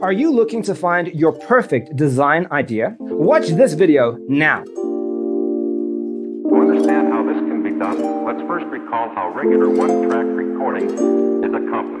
Are you looking to find your perfect design idea? Watch this video now. To understand how this can be done, let's first recall how regular one-track recording is accomplished.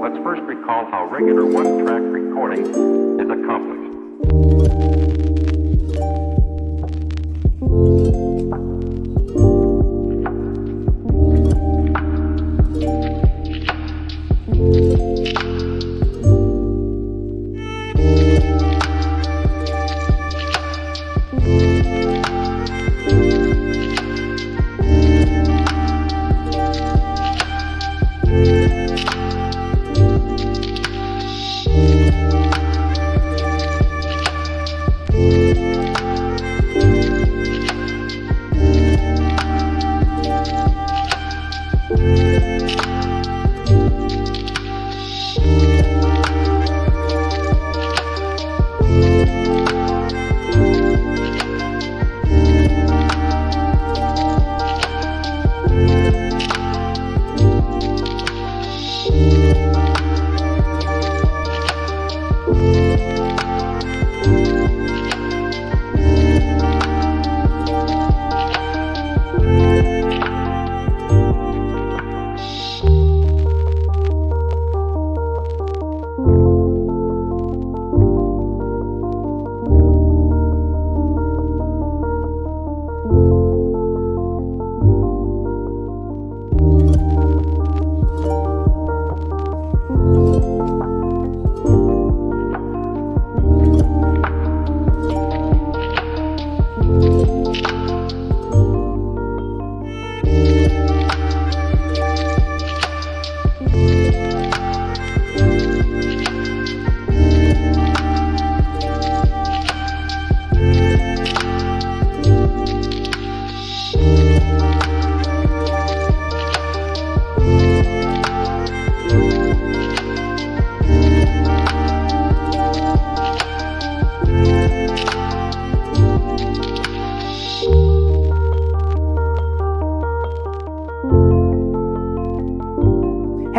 Let's first recall how regular one-track recording is accomplished.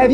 Have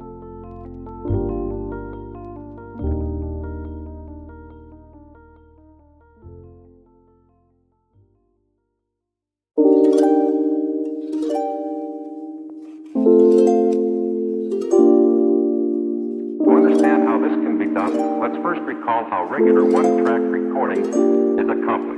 Let's first recall how regular one-track recording is a comfort.